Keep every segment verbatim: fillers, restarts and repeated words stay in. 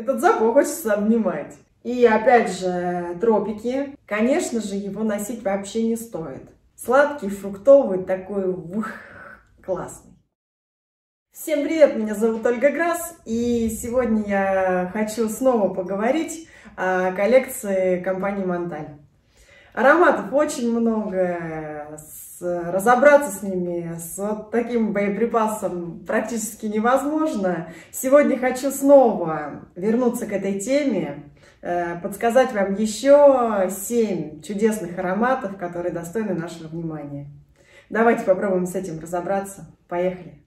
Этот запах хочется обнимать. И опять же, тропики. Конечно же, его носить вообще не стоит. Сладкий, фруктовый, такой ух, классный. Всем привет, меня зовут Ольга Грасс. И сегодня я хочу снова поговорить о коллекции компании Монтале. Ароматов очень много, с, разобраться с ними с вот таким боеприпасом практически невозможно. Сегодня хочу снова вернуться к этой теме, подсказать вам еще семь чудесных ароматов, которые достойны нашего внимания. Давайте попробуем с этим разобраться. Поехали!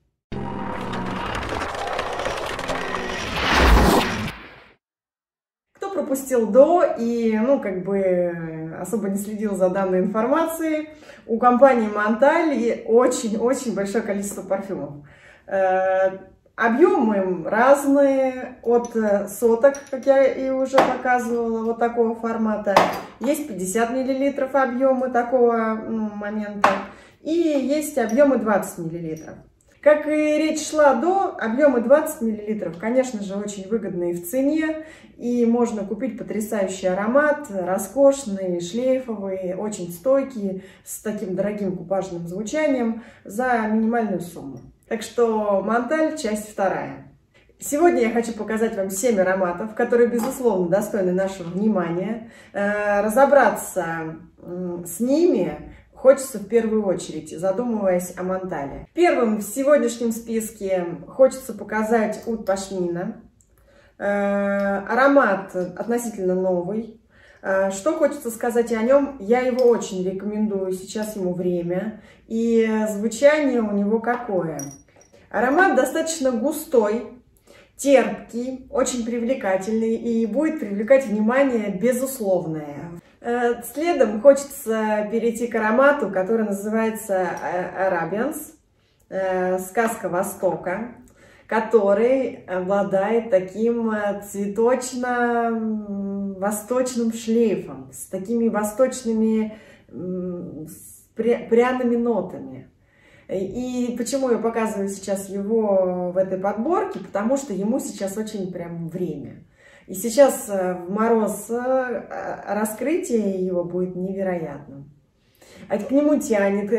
Пропустил до и, ну, как бы особо не следил за данной информацией. У компании Монтале очень-очень большое количество парфюмов. Э, объемы разные, от соток, как я и уже показывала, вот такого формата. Есть пятьдесят миллилитров объемы такого ну, момента, и есть объемы двадцать миллилитров. Как и речь шла до, объемы двадцать миллилитров, конечно же, очень выгодные в цене. И можно купить потрясающий аромат, роскошный, шлейфовый, очень стойкий, с таким дорогим купажным звучанием за минимальную сумму. Так что Монтале, часть вторая. Сегодня я хочу показать вам семь ароматов, которые, безусловно, достойны нашего внимания. Разобраться с ними хочется в первую очередь, задумываясь о Монтале. Первым в сегодняшнем списке хочется показать Oud Pashmina. Аромат относительно новый. Что хочется сказать о нем? Я его очень рекомендую, сейчас ему время. И звучание у него какое? Аромат достаточно густой, терпкий, очень привлекательный и будет привлекать внимание безусловное. Следом хочется перейти к аромату, который называется Arabians, сказка Востока, который обладает таким цветочно-восточным шлейфом, с такими восточными пряными нотами. И почему я показываю сейчас его в этой подборке? Потому что ему сейчас очень прям время. И сейчас в мороз раскрытие его будет невероятным. К нему тянет,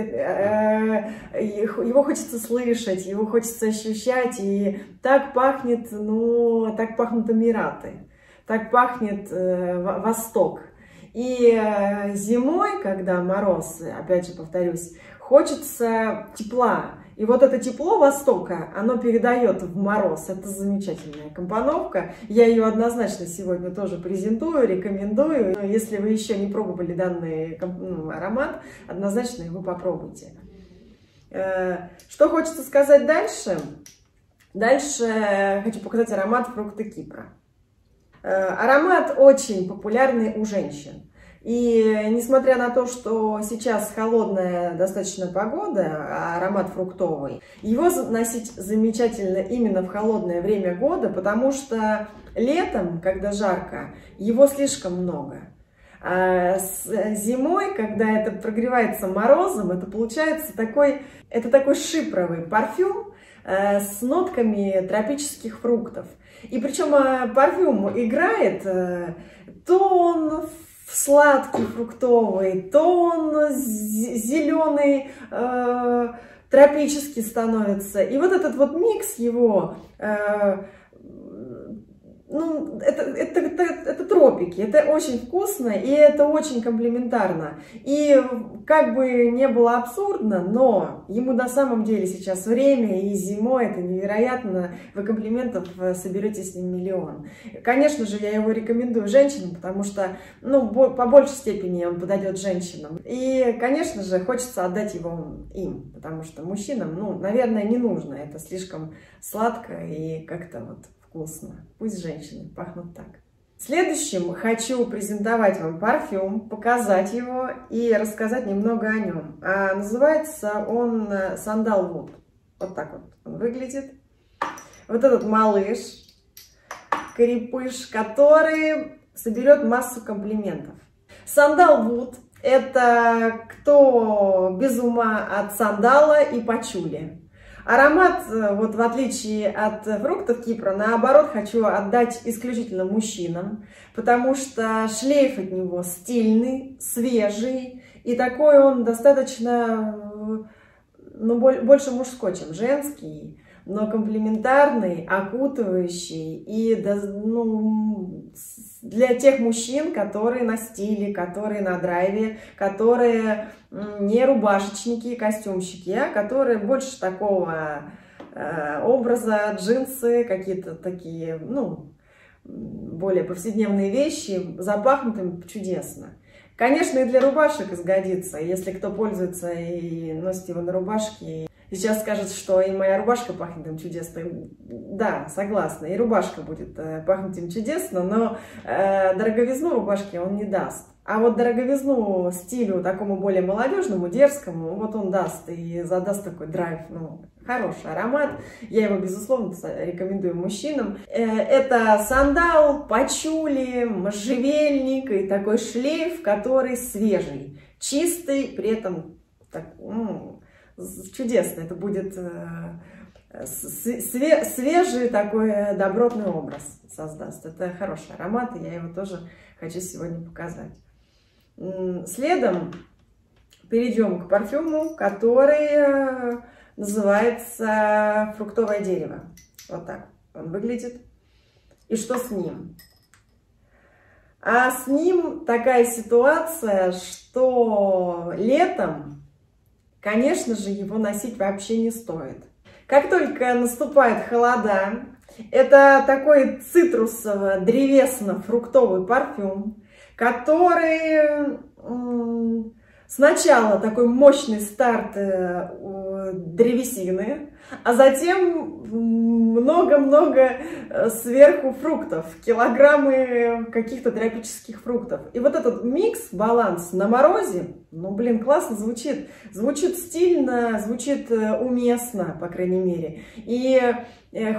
его хочется слышать, его хочется ощущать. И так пахнет, ну, так пахнут Эмираты, так пахнет Восток. И зимой, когда мороз, опять же повторюсь, хочется тепла. И вот это тепло Востока, оно передает в мороз. Это замечательная компоновка. Я ее однозначно сегодня тоже презентую, рекомендую. Если вы еще не пробовали данный ну, аромат, однозначно его попробуйте. Что хочется сказать дальше? Дальше хочу показать аромат «Фрукты Кипра». Аромат очень популярный у женщин. И несмотря на то, что сейчас холодная достаточно погода, а аромат фруктовый, его носить замечательно именно в холодное время года, потому что летом, когда жарко, его слишком много. А зимой, когда это прогревается морозом, это получается такой, это такой шипровый парфюм с нотками тропических фруктов. И причем парфюм играет, то он сладкий фруктовый, то он зеленый, э, тропический становится. И вот этот вот микс его, э, ну, это, это, это, это тропики, это очень вкусно и это очень комплиментарно. И как бы не было абсурдно, но ему на самом деле сейчас время, и зимой это невероятно. Вы комплиментов соберете с ним миллион. Конечно же, я его рекомендую женщинам, потому что, ну, по большей степени он подойдет женщинам. И, конечно же, хочется отдать его им, потому что мужчинам, ну, наверное, не нужно. Это слишком сладко и как-то вот вкусно. Пусть женщины пахнут так. Следующим хочу презентовать вам парфюм, показать его и рассказать немного о нем. А называется он «Сандал Вуд». Вот так вот он выглядит. Вот этот малыш, крепыш, который соберет массу комплиментов. «Сандал Вуд» – это кто без ума от сандала и пачули. Аромат, вот в отличие от фруктов Кипра, наоборот, хочу отдать исключительно мужчинам, потому что шлейф от него стильный, свежий, и такой он достаточно, ну, больше мужской, чем женский, но комплементарный, окутывающий, и ну, для тех мужчин, которые на стиле, которые на драйве, которые не рубашечники и костюмщики, а которые больше такого э, образа, джинсы, какие-то такие, ну, более повседневные вещи, запахнутым чудесно. Конечно, и для рубашек изгодится, если кто пользуется и носит его на рубашке. Сейчас скажут, что и моя рубашка пахнет им чудесно. Да, согласна, и рубашка будет пахнуть им чудесно, но э, дороговизну рубашки он не даст. А вот дороговизну стилю такому более молодежному, дерзкому, вот он даст и задаст такой драйв. Ну, хороший аромат, я его, безусловно, рекомендую мужчинам. Это сандал, пачули, можжевельник и такой шлейф, который свежий, чистый, при этом так, ну, чудесно. Это будет све свежий такой добротный образ создаст. Это хороший аромат, и я его тоже хочу сегодня показать. Следом перейдем к парфюму, который называется «Фруктовое дерево». Вот так он выглядит. И что с ним? А с ним такая ситуация, что летом, конечно же, его носить вообще не стоит. Как только наступает холода, это такой цитрусово-древесно-фруктовый парфюм, который сначала такой мощный старт древесины, а затем много-много сверху фруктов, килограммы каких-то тропических фруктов. И вот этот микс, баланс на морозе, ну, блин, классно звучит. Звучит стильно, звучит уместно, по крайней мере. И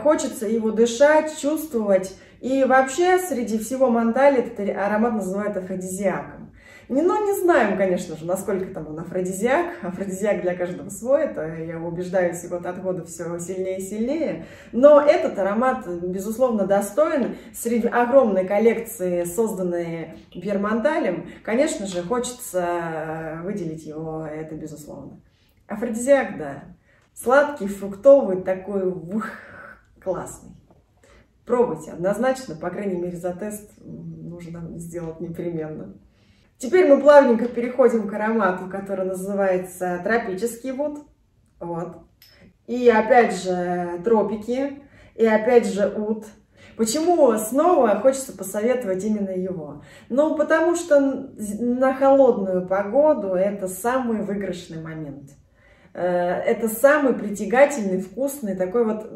хочется его дышать, чувствовать. И вообще, среди всего мантали этот аромат называют афродизиаком. Но не знаем, конечно же, насколько там он афродизиак. Афродизиак для каждого свой, это я убеждаюсь, и вот от года все сильнее и сильнее. Но этот аромат, безусловно, достоин. Среди огромной коллекции, созданной Пьер Монталем, конечно же, хочется выделить его, это безусловно. Афродизиак, да. Сладкий, фруктовый, такой, ух, классный. Пробуйте однозначно, по крайней мере, за тест нужно сделать непременно. Теперь мы плавненько переходим к аромату, который называется «Тропический вуд». Вот. И опять же тропики, и опять же уд. Почему снова хочется посоветовать именно его? Ну, потому что на холодную погоду это самый выигрышный момент. Это самый притягательный, вкусный такой вот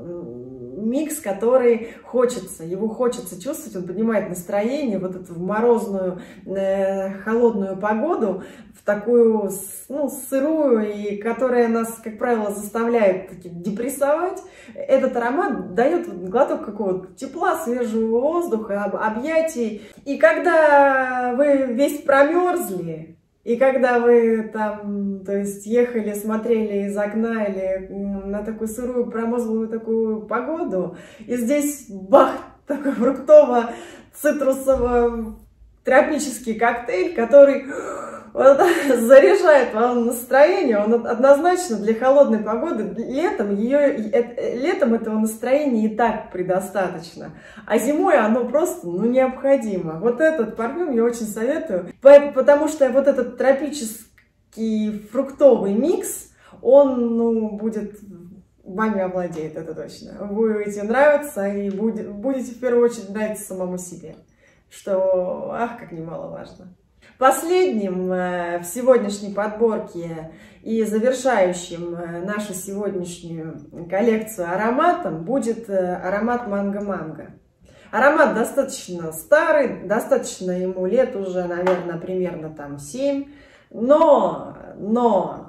микс, который хочется, его хочется чувствовать, он поднимает настроение вот эту в морозную, э, холодную погоду, в такую, ну, сырую, и которая нас, как правило, заставляет таки депрессовать. Этот аромат дает глоток какого-то тепла, свежего воздуха, объятий. И когда вы весь промерзли, и когда вы там, то есть, ехали, смотрели из окна или на такую сырую, промозглую такую погоду, и здесь бах, такой фруктово-цитрусово-тропический коктейль, который вот, заряжает вам настроение. Он однозначно для холодной погоды, летом, ее, летом этого настроения и так предостаточно, а зимой оно просто, ну, необходимо. Вот этот парфюм я очень советую, потому что вот этот тропический фруктовый микс, он, ну, будет... вами овладеет, это точно. Вы будете нравиться и будете в первую очередь нравиться самому себе, что, ах, как немаловажно. Последним в сегодняшней подборке и завершающим нашу сегодняшнюю коллекцию ароматом будет аромат «Манго-Манго». Аромат достаточно старый, достаточно ему лет уже, наверное, примерно там семь, но, но...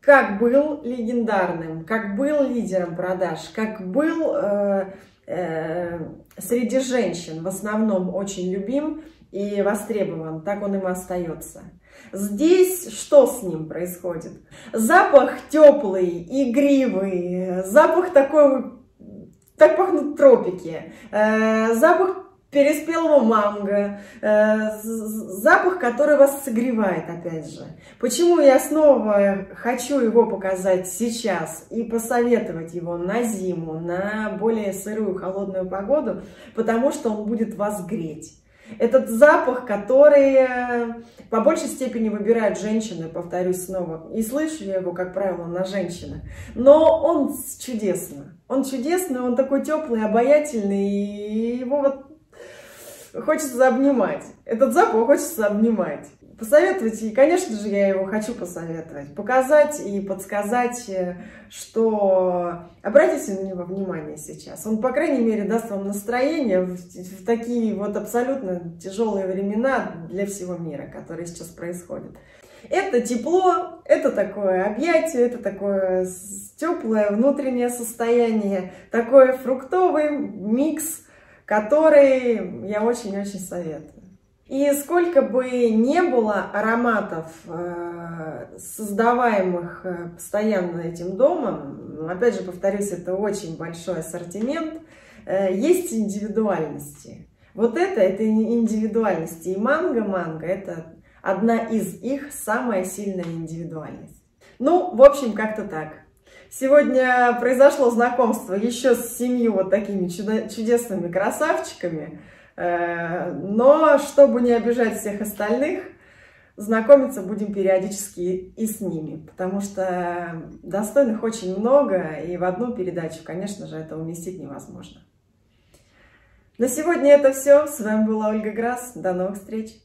как был легендарным, как был лидером продаж, как был э, э, среди женщин в основном очень любим и востребован, так он им остается. Здесь что с ним происходит? Запах теплый, игривый, запах такой, так пахнут тропики, э, запах переспелого манго, э, запах, который вас согревает, опять же. Почему я снова хочу его показать сейчас и посоветовать его на зиму, на более сырую, холодную погоду? Потому что он будет вас греть. Этот запах, который по большей степени выбирают женщины, повторюсь снова, и слышу я его, как правило, на женщинах, но он чудесный, он чудесный, он такой теплый, обаятельный, и его вот хочется обнимать, этот запах хочется обнимать. Посоветовать, и, конечно же, я его хочу посоветовать, показать и подсказать, что обратите на него внимание сейчас. Он, по крайней мере, даст вам настроение в, в такие вот абсолютно тяжелые времена для всего мира, которые сейчас происходят. Это тепло, это такое объятие, это такое теплое внутреннее состояние, такой фруктовый микс, который я очень-очень советую. И сколько бы ни было ароматов, создаваемых постоянно этим домом, опять же, повторюсь, это очень большой ассортимент, есть индивидуальности. Вот это, это индивидуальности. И манго-манго – это одна из их самая сильная индивидуальность. Ну, в общем, как-то так. Сегодня произошло знакомство еще с семью вот такими чудесными красавчиками. Но, чтобы не обижать всех остальных, знакомиться будем периодически и с ними, потому что достойных очень много, и в одну передачу, конечно же, это уместить невозможно. На сегодня это все. С вами была Ольга Грасс. До новых встреч!